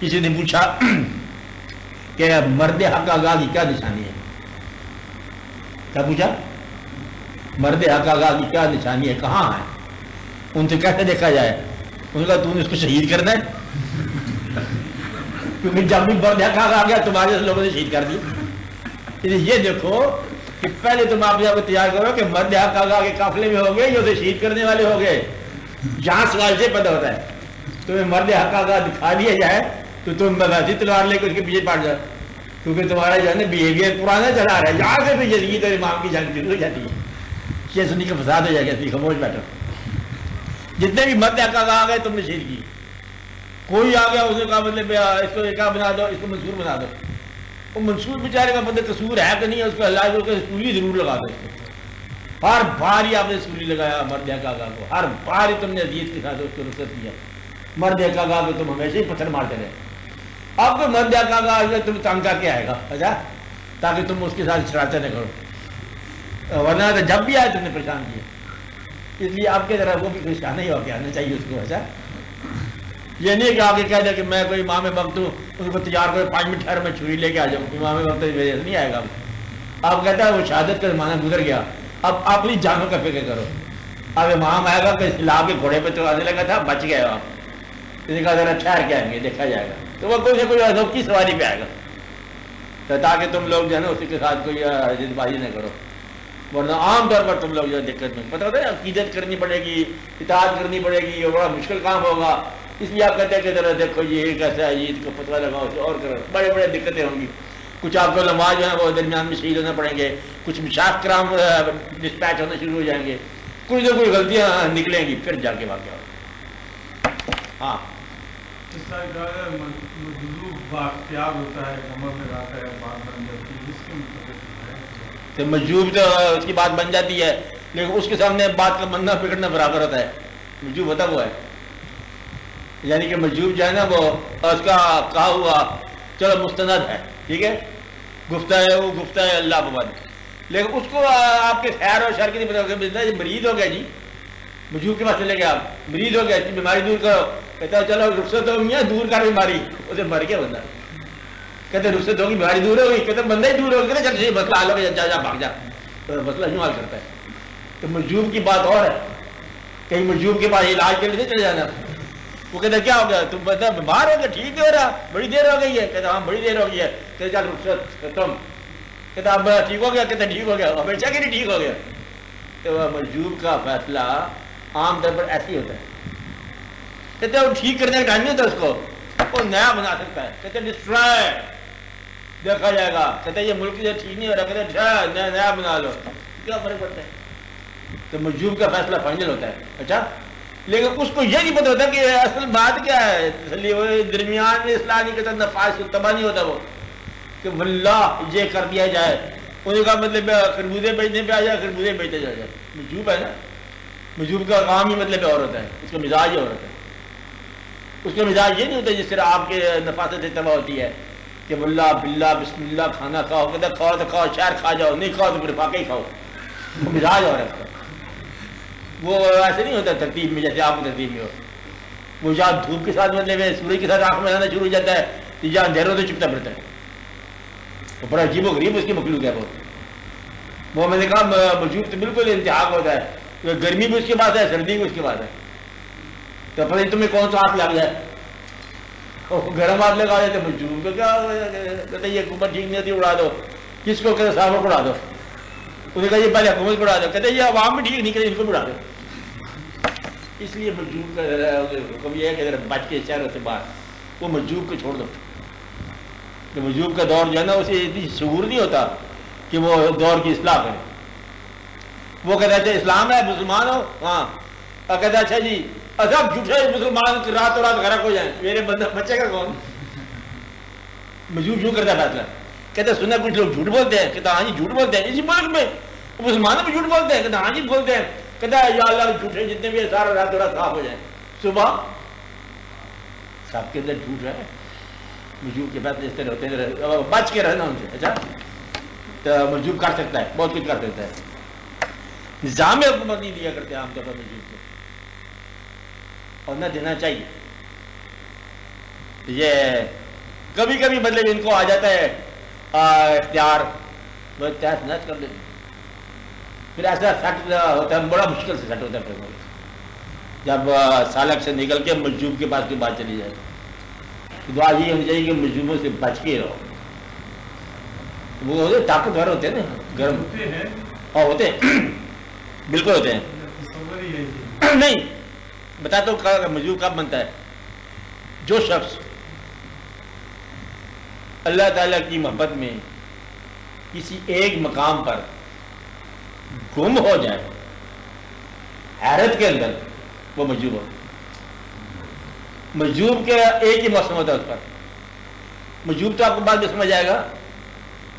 किसी ने पूछा कि मर्द हक आगाह की क्या निशानी है? क्या पूछा? मर्द हक आगाह की क्या निशानी है, कहाँ है, उनसे कैसे देखा जाए? उन्होंने कहा तुमने इसको शहीद करना है, क्योंकि जब भी मर्द हक आगाह आ गया तुम्हारे लोगों ने शहीद कर दिया। ये देखो कि पहले तुम आपने आपको तैयार करो कि मर्द हक आगाह के काफिले में हो गए या उसे शहीद करने वाले हो गए। जहाँ सवाल से पता होता है तुम्हें मर्द हक आगाह दिखा दिया जाए तो तुम वैसी तलवार लेकर उसके पीछे पड़ जाओ, क्योंकि तुम्हारा जो है ना बिहेवियर पुराना चला रहा है। यहाँ से भी जिंदगी तो इमाम की जंग शुरू हो जाती है, ये सुनी का फसाद हो जाएगा, खामोश बैठो। जितने भी मर्द हक आगाह आ गए तुमने शहीद की। कोई आ गया उसने कहा मतलब इसको एक बना दो, इसको मंसूर बना दो, वो मंसूर बेचारे का मतलब कसूर है कि नहीं है, उसको अल्लाह को सूली जरूर लगा दो। इसको हर बार ही आपने सूली लगाया मर्द हक आगाह को, हर बार ही तुमने अजीज के साथ उसको रुसत किया। मर्द हक आगाह को तुम हमेशा ही पत्थर मारते रहे। अब तो मर्द हक आगाह तुम तंग करके आएगा, अच्छा, ताकि तुम उसके साथ शरारतें न करो, वरना तो जब भी आए तुमने परेशान किया। इसलिए आपके तरह वो भी परेशान नहीं होकर आना चाहिए उसको, अच्छा। ये नहीं कि आगे कह दे कि मैं कोई इमाम वक्त हूँ, उनको तैयार करो 5 मिनट ठहर मैं छुरी लेके आ जाऊँ, इमाम वक्त नहीं आएगा। आप कहता है वो शहादत का जमाना गुजर गया, अब अपनी जानों का फिक्र करो। अब इमाम आएगा कि इस्लाम के घोड़े पर चलाने लगा था, बच गए आप, इसने कहा जरा ठहर के आएंगे देखा जाएगा, तो वह कोई ना कोई अनोखी सवारी पर आएगा, तो ताकि तुम लोग जो है ना उसके साथ कोई जिदबाजी न करो, वरना आमतौर पर तुम लोग जो दिक्कत में पता होता है। अकीदत करनी पड़ेगी, इताअत करनी पड़ेगी, ये बड़ा मुश्किल काम होगा। इसलिए आप कहते हैं कि जरा देखो ये कैसा है, इसको फतवा लगाओ, उसे और करो, बड़े बड़े दिक्कतें होंगी। कुछ आपको लम्बा जो है वो दरमियान में शहीद होना पड़ेंगे, कुछ मशाक कराम डिस्पैच होने शुरू हो जाएंगे, कुछ ना कुछ गलतियाँ निकलेंगी, फिर जाके वाकया होगा। हाँ, तो मजूब तो उसकी बात बन जाती है, लेकिन उसके सामने बात का बनना बिगड़ना बराबर होता है। मजूब होता वो है, यानी कि मजूब जो है ना वो उसका कहा हुआ चलो मुस्तनद है, ठीक है, गुफ्ता है, वो गुफ्ता है अल्लाह बद, लेकिन उसको आपके खैर और शर की नहीं पता होता। ये मरीज हो गया जी, मजूब के पास चले गए आप, मरीज हो गया, इसकी बीमारी दूर करो, कहता है चलो रुखसत हो गई दूर कर बीमारी, उसे मर गया बंदा, कहते रुखसत होगी बीमारी दूर हो गई, कहते बंदा ही दूर हो गया, चल मसला हाल हो जा भाग जा, मसला यूँ हाल करता है। तो मजूब की बात और है, कहीं मजूब के पास इलाज के लिए चले जाना, वो कहता क्या हो गया तुम, पता बीमार हो गया, ठीक हो रहा, बड़ी देर हो गई है, कहता हाँ बड़ी देर हो गई है, कहते चल रुखसत खत्म, कहता अब ठीक हो गया, कहता ठीक हो गया, हमेशा के लिए ठीक हो गया। तो मजूब का फैसला आमतौर पर ऐसे ही होता है, कहते वो ठीक करने का टाइम नहीं होता, उसको वो नया बना सकता है, कहते डिस्ट्रॉय देखा जाएगा, कहते ये मुल्क जो ठीक नहीं हो रहा, कहते नया बना लो, क्या फर्क पड़ता है। तो मजूब का फैसला फाइनल होता है, अच्छा, लेकिन उसको ये नहीं पता होता कि असल बात क्या है, इसलिए वो दरमियान में इस्लाह नहीं करता, नफाज तबाह नहीं होता वो कि वल्लाह ये कर दिया जाए, उनका मतलब खरबूजे बेचने पे आ जाए, खरबूजे बेचते जा जाए, मजूब है ना, मजूब का काम ही मतलब और होता है, उसका मिजाज ही और होता है। उसका मिजाज ये नहीं होता जिस तरह आपके नफासत तबाह होती है कि वल्ला बिल्ला बिस्मिल्ला खाना खाओ, कहता खाओ तो खाओ, शहर खा जाओ, नहीं खाओ तो फिर फाके ही खाओ, मिजाज और है वो, ऐसे नहीं होता तरतीब में जैसे आप तरतीब में हो। वो जहाँ धूप के साथ मतलब सूर्य के साथ आँख में आना शुरू हो जाता है, तो जहाँ अंधेरों से चुपता फिरता है, तो बड़ा अजीब व गरीब उसकी मखलूक है वो मैंने कहा मजूब तो बिल्कुल इंतहा होता है, तो गर्मी भी उसके पास है, सर्दी भी उसके पास है, तो पता नहीं तुम्हें कौन सा हाथ लग जाए, और गर्म हाथ लगा देते मजूब तो क्या कहते ये हुकूमत ठीक नहीं होती उड़ा दो, किसको कहते साहब को उड़ा दो, उन्हें कहा पहले हुकूमत उड़ा दो, कहते ये आवाम में ठीक नहीं कहते इनको उड़ा दो। इसलिए मजूब का हुक्म यह है कि जरा बच के शहरों से बाहर, वो मजूब को छोड़ दो। तो मजूब का दौर जो है ना उसे इतनी शऊर नहीं होता कि वो दौर की इस्लाह करे, वो कहता है अच्छा इस्लाम है मुसलमान हो, हाँ, और कहता अच्छा जी असब झूठे मुसलमान रातों रात गरक हो जाए, मेरे बंदा बचेगा कौन। मजूब क्यों करता फैसला, कहते सुना कुछ लोग झूठ बोलते हैं, कहता हाँ जी झूठ बोलते हैं, इसी मुल्क में मुसलमानों में झूठ बोलते हैं, कहता हाँ जी बोलते हैं, कहता है या अल्लाह झूठे जितने भी है सारा रात थोड़ा साफ हो जाए, सुबह सबके अंदर झूठ है। मजूब के बाद इस तरह होते हैं, बच के रहना उनसे, अच्छा। तो मजूब कर सकता है, बहुत कुछ कर सकता है, निज़ाम हुकूमत नहीं दिया करते आमतौर पर मजूब को, और न देना चाहिए। ये कभी कभी मतलब इनको आ जाता है इख्तियार, वो चाहे स्नैच कर देते, फिर ऐसा सेट होता है, बड़ा मुश्किल से सेट होता है फिर जब सालक से निकल के मजजूब के पास की बात चली जाती। दुआ ये होनी चाहिए कि मजजूबों से बच के रहो, वो होते ताकतवर होते हैं ना, गर्म होते हैं और होते हैं, बिल्कुल होते हैं। नहीं बता दो तो मजबूर कब बनता है? जो शख्स अल्लाह ताला की मोहब्बत में किसी एक मकाम पर गुम हो जाए हैरत के अंदर, वो मजबूर हो। मजबूर के एक ही मौसम होता है उस पर, मजबूर तो आपको बाद में समझ आएगा।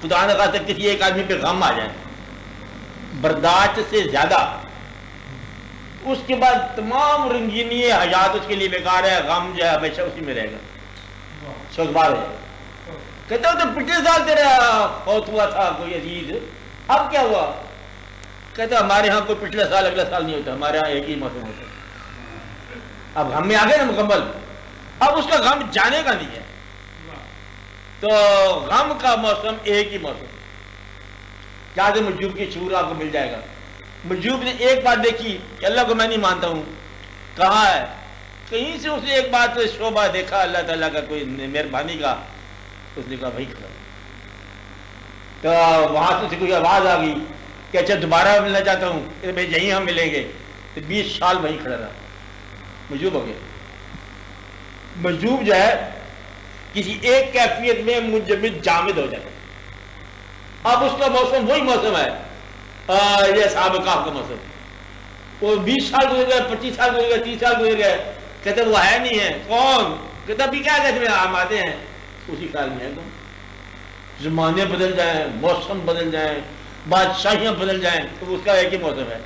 खुदा न खातिर किसी एक आदमी पे गम आ जाए बर्दाश्त से ज़्यादा, उसके बाद तमाम रंगीनी हयात उसके लिए बेकार है, गम जो है हमेशा उसी में रहेगा, शोकबार हो जाएगा। कहते हो तो पिछले साल तेरा फौत हुआ था कोई अजीज, अब क्या हुआ? कहते हमारे यहाँ कोई पिछला साल अगला साल नहीं होता, हमारे यहाँ एक ही मौसम होता है। अब हम में आ गए ना मुकम्मल, अब उसका गम जाने का नहीं है। तो गम का मौसम एक ही मौसम, क्या मजूब की शूर आपको मिल जाएगा। मजूब ने एक बात देखी कि अल्लाह को मैं नहीं मानता हूँ, कहा है कहीं से उसने एक बात शोभा देखा अल्लाह ताला का, कोई मेहरबानी का, उसने कहा भाई खड़ा। तो वहाँ से कोई आवाज़ आ गई कि अच्छा दोबारा मिलना चाहता हूँ, तो भाई यहीं हम मिलेंगे। तो 20 साल वहीं खड़ा रहा, मजूब हो गया। मजूब जो है किसी एक कैफियत में मुंजमद जामिद हो जाता। अब उसका मौसम वही मौसम है, ये साहब काफ का मौसम। वो 20 साल गुजर गए, 25 साल गुजर गए, 30 साल गुजर गए, कहते वो है नहीं है। कौन कहता भी क्या कहते हम आते हैं उसी साल में है। तुम जमाने बदल जाए, मौसम बदल जाए, बादशाहियाँ बदल जाए, तो उसका एक ही मौसम है।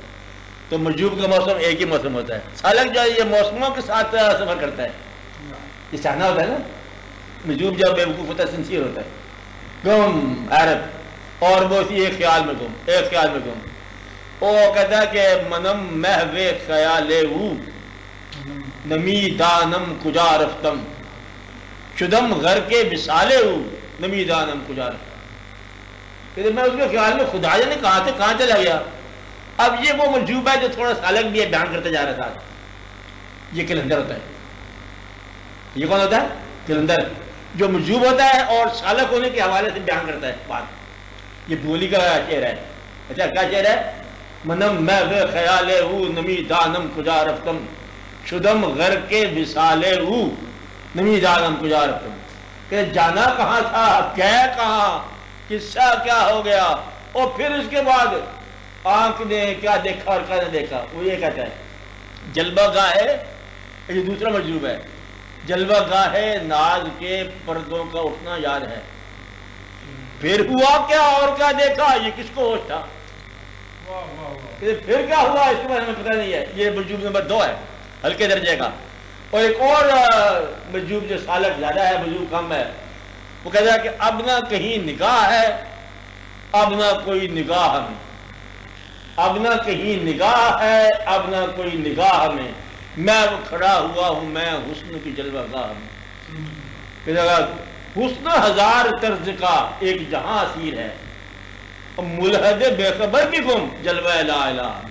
तो मजूब का मौसम एक ही मौसम होता है। सालक जो ये मौसमों के साथ सफर करता है, ये चाहना होता है ना। मजूब जब बेवकूफ़ होता है, सिंसियर होता है, गम अरब और वो इसी एक ख्याल में गुम, एक ख्याल में गुम। वो कहता है कि मनम महवे ख्याले ऊ नमी दानम कुजा रफ्तम शुदम घर के मिसाले ऊ नमी दानम कुजा रफ्तम। मैं उसके ख्याल में खुदा ने कहा था, कहाँ चला गया? अब ये वो मंजूब है जो थोड़ा सालक भी बयान करते जा रहा था। ये किलंदर होता है। ये कौन होता है? किलंदर, जो मंजूब होता है और सालक होने के हवाले से बयान करता है बात। ये बोली का चेहरा है। अच्छा क्या चेहरा है? मनम मैं वे ख्याल हूँ नमी दानम खुजा रफ्तम शुदम घर के विसाले हूँ नमी दानम खुजा रफ्तम। के जाना कहाँ था, गया कहाँ, किस्सा क्या हो गया, और फिर उसके बाद आंख ने क्या देखा और क्या नहीं देखा। वो ये कहता है जलवा गाह है, ये दूसरा मजलूब है। जलवा गाह नाज के पर्दों का उठना याद है, फिर हुआ क्या और क्या देखा, ये किसको होश था। फिर क्या हुआ इसके बारे में पता नहीं है। ये मजूब नंबर 2 है, हल्के दर्जे का। और एक और मजूब जो सालक ज़्यादा है, मजूब कम है, वो कहता है कि अब ना कहीं निगाह है, अब ना कोई निगाह हमें, अब ना कहीं निगाह है, अब ना कोई निगाह हमें, मैं वो खड़ा हुआ हूँ मैं हुस्न की जलवा गाह में। हुस्न हजार तर्ज का एक जहां असीर है, और मुलहद बेखबर भी गुम जलवा ला इलाह।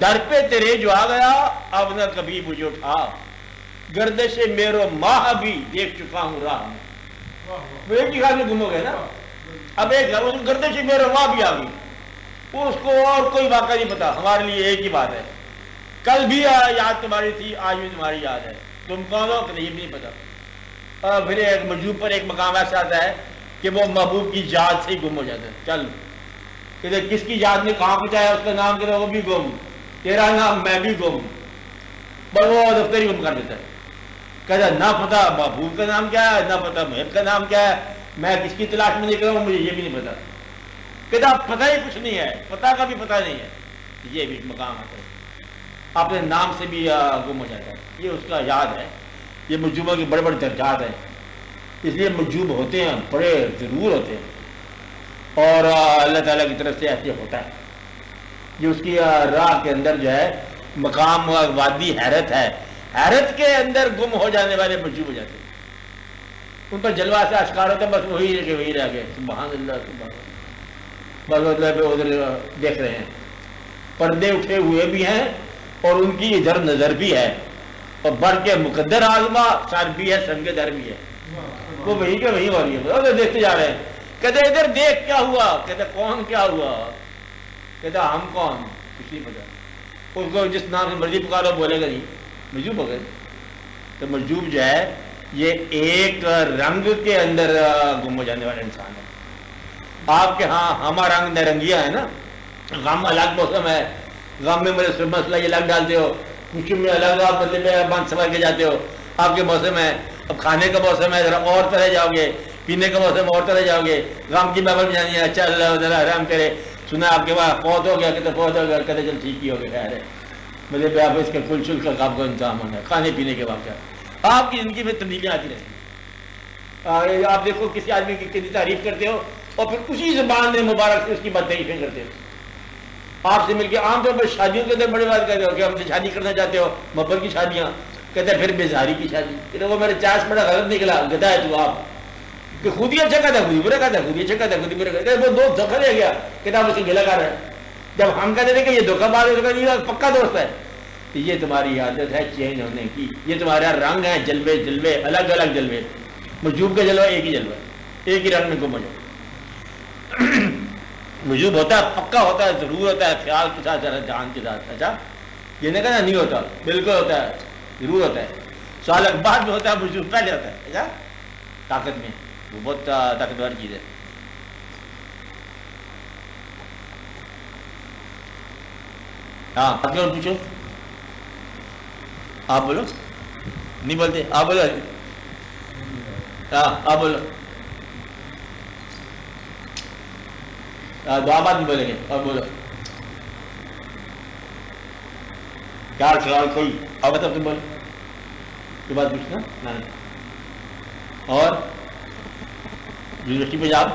दर पे तेरे जो आ गया अब न कभी मुझे उठा, गर्दश मेरो माह भी देख चुका हूँ राह में। वो एक ही खाली गुम हो गए ना। अब एक गर्दश मेरो माह भी आ गई, वो उसको और कोई वाक़ा नहीं पता। हमारे लिए एक ही बात है, कल भी याद तुम्हारी थी, आज भी तुम्हारी याद है, तुम कौन हो नहीं भी नहीं पता। और फिर एक मजूब पर एक मकाम ऐसा आता है कि वो महबूब की याद से ही गुम हो जाता है। चल कहते किसकी याद ने कहाँ पहुँचाया, उसका नाम कहते वो भी गुम, तेरा नाम मैं भी गुम, पर वो दफ्तर ही गुम कर देता है। कहता ना पता महबूब का नाम क्या है, ना पता महब का नाम क्या है, मैं किसकी तलाश में निकला हूँ मुझे ये भी नहीं पता। कहता पता ही कुछ नहीं है, पता का भी पता नहीं है। ये भी मकाम आता है, अपने नाम से भी गुम हो जाता है। ये उसका याद है। ये मजूबों के बड़े बड़े दर्जात हैं, इसलिए मजूब होते हैं, बड़े ज़रूर होते हैं, और अल्लाह ताला की तरफ से ऐसे होता है। ये उसकी राह के अंदर जो है मकाम वादी हैरत है, हैरत के अंदर गुम हो जाने वाले मजबूर हो जाते हैं, उन पर जलवा से आश्कार होता है, बस वही रह गए सुभान अल्लाह बस मतलब उधर देख रहे हैं, पर्दे उठे हुए भी हैं और उनकी इधर नजर भी है और बढ़ के मुकद्दर आजमा सर भी है संग दर भी है, वो वही के वही हो रही है, उधर देखते जा रहे हैं। कहते इधर देख क्या हुआ, कहते कौन क्या हुआ, कहते हम कौन कुछ नहीं पता, उसको जिस नाम से मर्जी पुकारो बोलेगा नहीं मजूब हो गए। तो मजूब जो है ये एक रंग के अंदर गुम हो जाने वाला इंसान है। आपके यहाँ हमारा रंग नरंगिया है ना, गम अलग मौसम है, गम में मेरे मसला ये अलग डालते हो, खुशी में अलग आप मतलब बंद संभाल के जाते हो, आपके मौसम है, अब खाने का मौसम है जरा और तरह जाओगे, पीने का मौसम और तरह जाओगे, गम की महफिल में जानी है, अच्छा अल्लाह आराम करे, सुना आपके पास फौत हो गया, कहते फौत हो गया, कहते चल ठीक ही हो गया, खैर है, मतलब आप इसके फुल शुल्क का आपको इंतजाम होना है, खाने पीने के बावजूद आपकी ज़िंदगी में तब्दीलियाँ आती रहती। आप देखो किसी आदमी की कितनी तारीफ करते हो और फिर उसी ज़बान में मुबारक से उसकी बदतरीफें करते हो। आपसे मिलकर आमतौर पर शादियों के अंदर बड़ी बात कहते हो कि हमसे शादी करना चाहते हो, मब्बर की शादियाँ, कहते फिर बेजहारी की शादी, कहते वो मेरे चार्ज बड़ा गलत निकला, गधा है तू, आप कि खुद ही अच्छा कहता खुद ही बुरा कहता, खुद ही अच्छा कहता खुद ही बुरा कहता, वो दोस्त धोखा दे गया, किताब उससे गिला कर रहा है। जब हम कहते थे कि ये धोखाबाज होगा पक्का दोस्त है, तो ये तुम्हारी आदत है चेंज होने की, ये तुम्हारा रंग है, जलवे जलवे अलग अलग जलवे, मजूब का जलवा एक ही जलवा, एक ही रंग में गुम हो जाए। मजूब होता है, पक्का होता है, जरूर होता है, ख्याल के साथ जान के साथ, अच्छा ये नहीं कहना नहीं होता, बिल्कुल होता है, जरूर होता है, साल बाद में होता है, मजूब पहले होता है, अच्छा ताकत में वो बहुत ताकतवर चीज है। हाँ और पूछो, आप बोलो, नहीं बोलते आप बोलो, हाँ आप बोलो, आप नहीं बोलेंगे और बोलो क्या खिलाफ कोई अब तब तुम बोलो उसके बाद पूछना ना। और यूनिवर्सिटी में जाओ,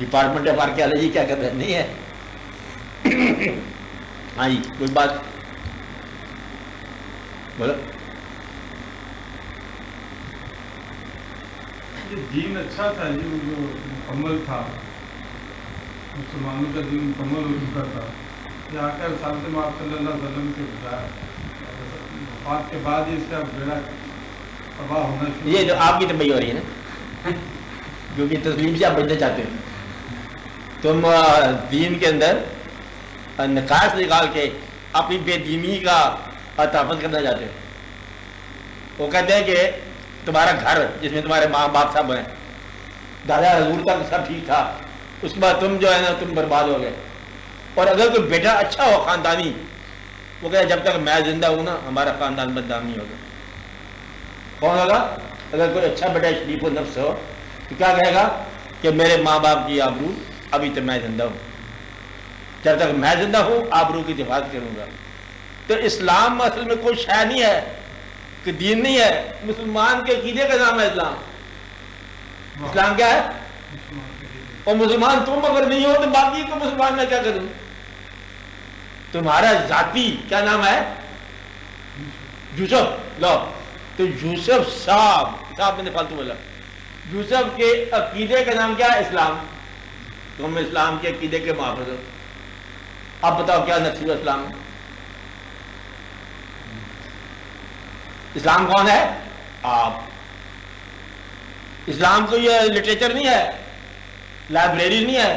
डिपार्टमेंट ऑफ आर्कियोलॉजी क्या कर रहे हैं, नहीं है? हाँ जी कोई बात बोलो। दीन अच्छा था जी, जो मुकम्मल था, मुसलमानों का दीन मुकम्मल हो चुका था, या आकर साहब से आप सल्लल्लाहु अलैहि वसल्लम के बताया के बाद होना, ये जो आपकी तबई हो रही है ना क्योंकि तस्लीम से आप बचना चाहते हो, तुम दीन के अंदर नकाश निकाल के अपनी बेदीनी का तहफ़ुज़ करना चाहते हो। वो कहते हैं कि तुम्हारा घर जिसमें तुम्हारे माँ बाप सब हैं, दादा हजूर तक सब ठीक था, उसके बाद तुम जो है ना तुम बर्बाद हो गए। और अगर कोई बेटा अच्छा हो ख़ानदानी, वो कहता जब तक मैं जिंदा हूँ ना हमारा खानदान बदनाम नहीं होगा। कौन होगा? अगर कोई अच्छा बेटा शरीफ व नफ्स हो तो क्या कहेगा कि मेरे माँ बाप की आबरू अभी तो मैं जिंदा हूँ, जब तक मैं जिंदा हूँ आबरू की हिफाजत करूँगा। तो इस्लाम असल में कोई शाय नहीं है कि दीन नहीं है, मुसलमान के अकीदे का नाम है इस्लाम। इस्लाम क्या है? और मुसलमान तुम अगर नहीं हो तो बाकी को मुसलमान मैं क्या करूँ? तुम्हारा जाति क्या नाम है? यूसुफ। लो तो यूसुफ साहब मैंने फालतू बोला, यूसुफ के अकीदे का नाम क्या है? इस्लाम। तुम इस्लाम के अकीदे के मुहाफ़िज़ हो। आप बताओ क्या नसीब इस्लाम है? इस्लाम कौन है? आप। इस्लाम को ये लिटरेचर नहीं है, लाइब्रेरी नहीं है,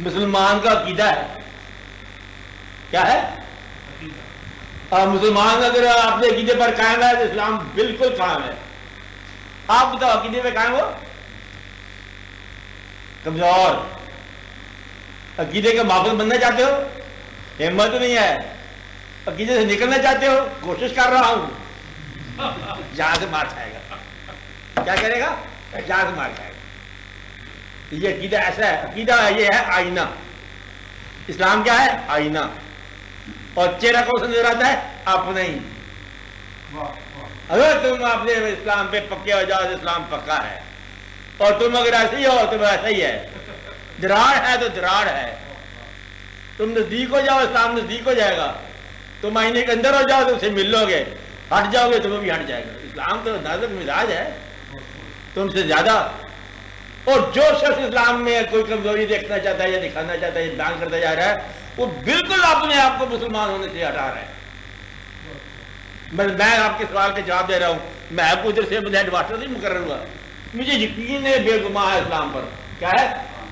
मुसलमान का अकीदा है। क्या है? मुसलमान अगर आपने अकीदे पर कायम है तो इस्लाम बिल्कुल कायम है। आप बताओ अकीदे पर कायम हो? कमजोर। अकीदे का माहौल बनना चाहते हो, हिम्मत नहीं है, अकीदे से निकलना चाहते हो, कोशिश कर रहा हूं, जहां से मार खाएगा। क्या करेगा? जहां से मार खाएगा। ये अकीदा ऐसा है, अकीदा ये है आईना। इस्लाम क्या है? आईना। और चेहरा कौन सा नजर आता है? अपना ही। अगर तुम अपने इस्लाम पे पक्के हो जाओ तो इस्लाम पक्का है, और तुम अगर ऐसे ही हो तो ऐसा ही है। दरार है तो दरार है, तुम नजदीक हो जाओ, इस्लाम नजदीक हो जाएगा। तुम आईने के अंदर हो जाओ तो उसे मिल लोगे, हट जाओगे तो वो भी हट जाएगा। इस्लाम तो नाजुक मिजाज है तुमसे ज्यादा। और जो शख्स इस्लाम में कोई कमजोरी देखना चाहता है या दिखाना चाहता है या दान करता जा रहा है, वो बिल्कुल अपने आप को मुसलमान होने से हटा रहा है। मैं आपके सवाल का जवाब दे रहा हूँ, मैं आपको उधर से हेड मास्टर नहीं मुकर्रर हुआ। मुझे यकीन है बेगुमा है इस्लाम पर, क्या है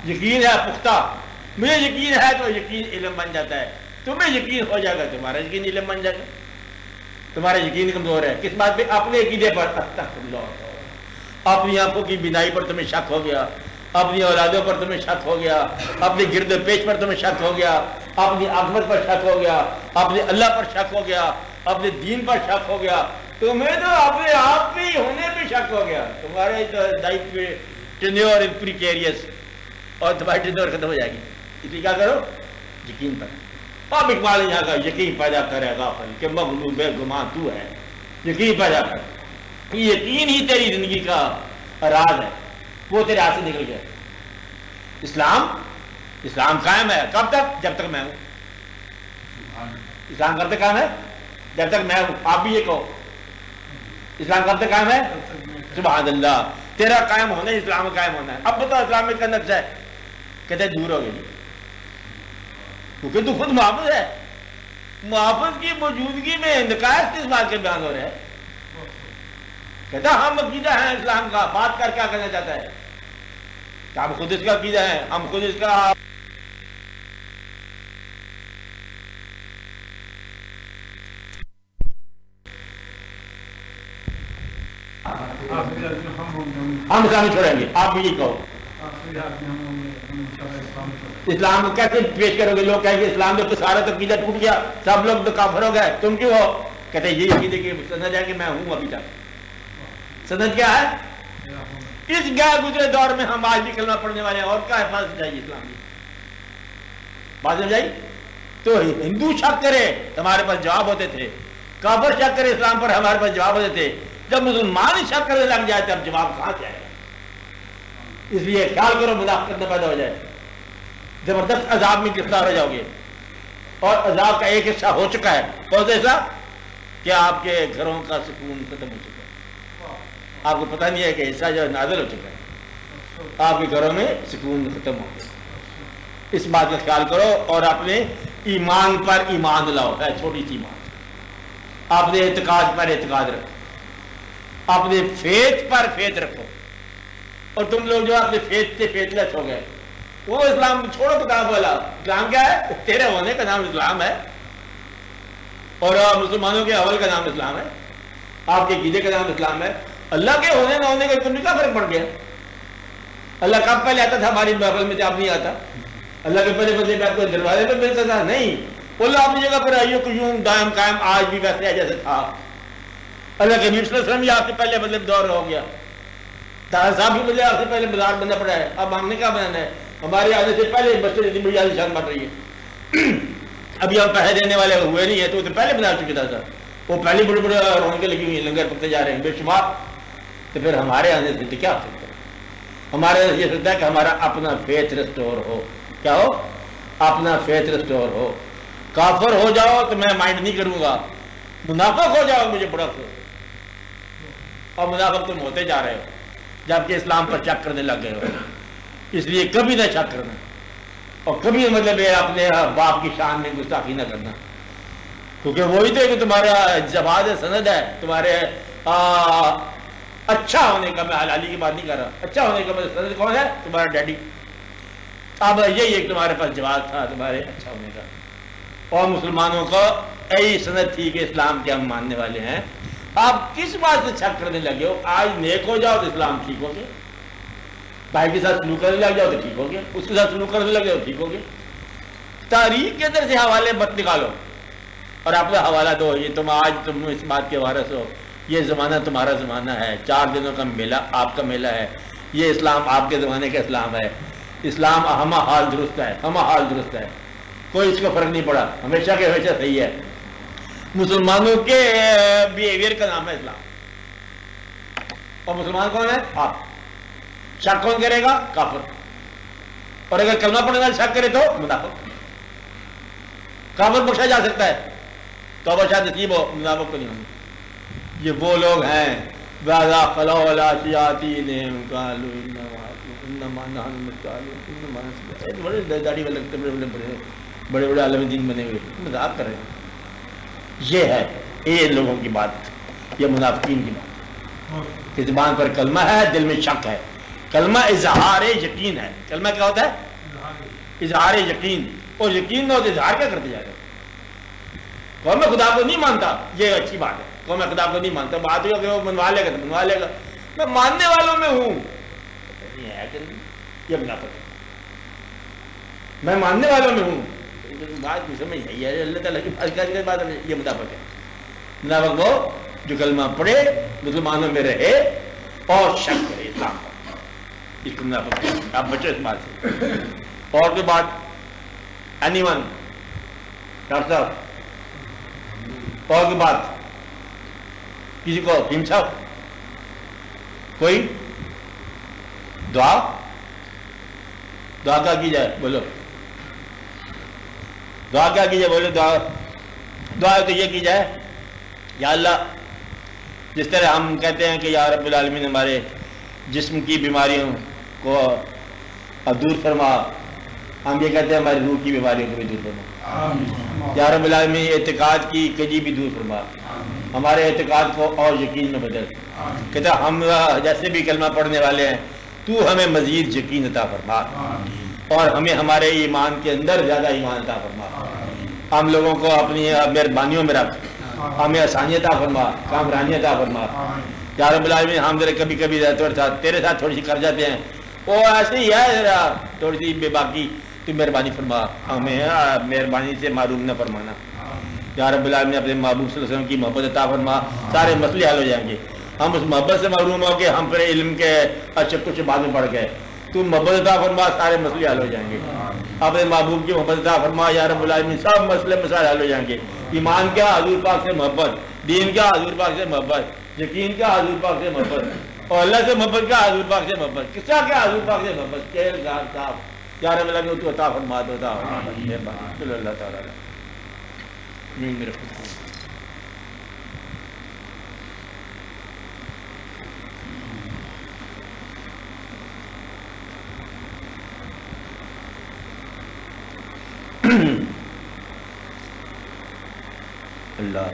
यकीन है पुख्ता, मुझे यकीन है तो यकीन इलम बन जाता है। तुम्हें यकीन हो जाएगा, तुम्हारा यकीन इलम बन जाएगा। तुम्हारा यकीन कमजोर है किस बात पे? अपने अकीदे पर। अपनी आंखों की बिनाई पर तुम्हें शक हो गया, अपनी औलादों पर तुम्हें शक हो गया, अपने गिरद पेश पर तुम्हें शक हो गया, अपनी आखिरत पर शक हो गया, अपने अल्लाह पर शक हो गया, अपने दीन पर शक हो गया। तुम्हें तो अपने आप में होने पे शक हो गया। तुम्हारे तो लाइफ टेन्योर इज प्रीकेरियस और तुम्हारी टेन्योर खत्म हो जाएगी। इसलिए क्या करो, यकीन पर। अब इकबाल यहाँ का यकीन पैदा करेगा कि मगलूब बेगुमान तू है। यकीन पैदा कर, यकीन ही तेरी जिंदगी का राज है, वो तेरे हाथ से निकल गया। इस्लाम कायम है कब तक? जब तक मैं हूँ। इस्लाम कब तक कायम है? जब तक मैं हूँ। आप भी ये कहो, इस्लाम कब तक कायम है? सुभान अल्लाह, तेरा कायम होना है, इस्लाम कायम होना है। अब बताओ इस्लाम में क्या नक्शा है? कहते दूर हो गई, क्योंकि तू खुद मुहाफिज है। मुहाफिज की मौजूदगी में नकायत किस बात के बयान हो रहे हैं? कहता हम अकीदा है इस्लाम का, बात कर क्या करना चाहता है? हम खुद इसका अकीदा है, हम खुद इसका हम इस्लाम छोड़ेंगे। आप भी ये कहो, इस्लाम को कैसे पेश करोगे? लोग कहेंगे इस्लाम में तो सारा तकीदा टूट गया, सब लोग तो काफिर हो गए, तुम क्यों हो? कहते हैं ये अकीदे की सनद है कि मैं हूँ। अभी तक सनद क्या है? इस गैर गुजरे दौर में हम आज भी कलमा पढ़ने वाले हैं, और क्या हिफाजत चाहिए इस्लाम की? बात समझ आई? तो हिंदू शक करे हमारे पास जवाब होते थे, काफिर शक करे इस्लाम पर हमारे पास जवाब होते थे। जब मुसलमान शक करने लग जाए तब जवाब कहां से आएगा? इसलिए ख्याल करो, मुनाफिकत पैदा हो जाए, जबरदस्त अजाब में गिरफ्तार हो जाओगे। और अजाब का एक हिस्सा हो चुका है, कौन सा हिस्सा? क्या आपके घरों का सुकून खत्म हो चुका है? आपको पता नहीं है कि हिस्सा जो नाज़िल हो चुका है, आपके घरों में सुकून खत्म हो गया। इस बात का ख्याल करो और अपने ईमान पर ईमान लाओ, है छोटी सी बात। आपने एतकाद पर एतकाद रखो, अपने फेथ पर फेथ रखो। और तुम लोग जो अपने फेथ से फेथलेस हो गए, वो इस्लाम छोड़ो, किताब वाला इस्लाम क्या है? तेरे होने का नाम इस्लाम है और मुसलमानों के अवल का नाम इस्लाम है, आपके गीदे का नाम इस्लाम है। अल्लाह के होने ना होने का तुम्हें क्या फर्क पड़ गया? अल्लाह कब पहले आता था हमारी महफिल में? आप नहीं आता। अल्लाह के पहले बदले में आपको दरवाजे पर मिलता था? नहीं। बोला अपनी जगह पर आइयो क्यों दायम कायम आज भी वैसे है जैसे था। अल्लाह के नबी आपसे पहले मतलब दौर हो गया, दादा साहब भी मतलब आपसे पहले बाजार बनना पड़ा है। अब हमने क्या बनाना है? हमारे आने से पहले बस्ती जितनी बड़ी आली शान बन रही है। अभी हम पैसे देने वाले हुए नहीं है, तो पहले बना चुके दादा साहब, वो पहले बड़े बड़े रौनकें लगी हुई, लंगर पकते जा रहे हैं बेशुमार। तो फिर हमारे आने से क्या हो सकता है? हमारे ये सोचता है कि हमारा अपना फेथ रिस्टोर हो। क्या हो? अपना फेथ रिस्टोर हो। काफिर हो जाओ तो मैं माइंड नहीं करूँगा, मुनाफिक हो जाओ मुझे बड़ा खुश। और मुनाफिक तुम होते जा रहे हो जबकि इस्लाम पर शक करने लग गए हो। इसलिए कभी ना शक करना और कभी मतलब अपने बाप की शान में गुस्ताखी ना करना, क्योंकि वही तो कि तुम्हारा जवाद सनद है। तुम्हारे अच्छा होने का, मैं हलाली की बात नहीं कर रहा, अच्छा होने का मतलब सनद कौन है? तुम्हारा डैडी। अब यही एक तुम्हारे पास जवाब था तुम्हारे अच्छा होने का, और मुसलमानों को यही सनद थी कि इस्लाम के हम मानने वाले हैं। आप किस बात से शक करने लगे हो? आज नेक हो जाओ तो इस्लाम ठीक हो गया, भाई के साथ सलूक करने लग जाओ तो ठीक हो गया, उसके साथ सलूक करने लग जाओ ठीक हो गया। तारीख के अंदर से हवाले मत निकालो और अपना हवाला दो, ये तुम आज तुम इस बात के वारिस हो, ये ज़माना तुम्हारा ज़माना है, 4 दिनों का मेला आपका मेला है, ये इस्लाम आपके ज़माने का इस्लाम है। इस्लाम हम हाल दुरुस्त है, हम हाल दुरुस्त है, कोई इसको फ़र्क नहीं पड़ा, हमेशा के हमेशा सही है। मुसलमानों के बिहेवियर का नाम है इस्लाम। और मुसलमान कौन है? आप। शक कौन करेगा? काफिर। और अगर कलमा पढ़ने वाला शक करे तो मुनाफिक। काफर बख्शा जा सकता है, तौबा शायद नसीब हो, मुनाफिक तो नहीं होंगे। ये वो लोग हैं बड़े दाढ़ी वाले लगते, बड़े बड़े बड़े बड़े आलम दीन बने हुए, मजाक कर रहे हैं। ये है ये लोगों की बात, ये मुनाफिकीन की बात। ज़बान पर कलमा है, दिल में शक है। कलमा इजहार यकीन है। कलमा क्या होता है? इजहार यकीन। और यकीन ना हो तो इजहार क्या करते जाएगा? कौम खुदा को नहीं मानता, ये अच्छी बात है। कौम खुदा को नहीं मानता, बात हुई वो मनवा लेगा तो मनवा लेगा, मैं मानने वालों में हूँ, ये मुनाफिक। मैं मानने वालों में हूँ, बात मुझे समझ नहीं आई। अल्लाह ताला की बात है, ये मुनाफिक है। मुनाफिक वो जो कलमा पढ़े, मुसलमानों में रहे और शक करे इस्लाम पर, इसको मुनाफिक है। आप बचो इस बात से। और कोई बात? एनीवन? डॉक्टर साहब और की बात? किसी को हिंसा? कोई दुआ? दुआ क्या की जाए बोलो? दुआ क्या की जाए बोलो? दुआ तो ये की जाए, या अल्लाह, जिस तरह हम कहते हैं कि या रब्बुल आलमीन हमारे जिस्म की बीमारियों को दूर फरमा, हम ये कहते हैं हमारी रूह की बीमारियों को भी दूर फरमा। या रब्बुल आलमीन एतकाद की कजी भी दूर फरमा, हमारे एतकाद को और यकीन में बदल। कहता हम जैसे भी कलमा पढ़ने वाले हैं, तू हमें मज़ीद यकीन अता फरमा और हमें हमारे ईमान के अंदर ज़्यादा ईमान अता फरमा। हम लोगों को अपनी मेहरबानियों में रख, हमें आसानी अता फरमा, कामरानी अता फरमा। या रब्बुल आलमीन हम जरा कभी कभी तेरे साथ थोड़ी सी कर जाते हैं, वो ऐसे ही है जरा थोड़ी सी बेबाकी, तो मेहरबानी फरमा, हमें मेहरबानी से मारूम न फरमाना। या रब्बुल आलमीन अपने महबूब सल्लल्लाहु अलैहि वसल्लम की मोहब्बत अता फरमा, सारे मसले हल हो जाएंगे। हम उस मोहब्बत से महरूम हो गए, हम फिर इल्म के अच्छे कुछ बाद में पड़ गए, तो मोहब्बत अता फरमा, सारे मसले हल हो जाएंगे। अपने महबूब की मोहब्बत अता फरमा, या रब्बुल आलमीन सब मसले मसाले हल हो जाएंगे। ईमान क्या? हुजूर पाक से मोहब्बत। दीन क्या? हुजूर पाक से मोहब्बत। यकीन क्या? हुजूर पाक से मोहब्बत। और अल्लाह से मोहब्बत क्या? हुजूर पाक से मोहब्बत। किस्सा क्या? हुजूर पाक से मोहब्बत। खेल साहब या रब्बुल आलमीन तू अता फरमा दो, अता फरमा। सल्लल्लाहु तआला अलैहि वसल्लम। अल्लाह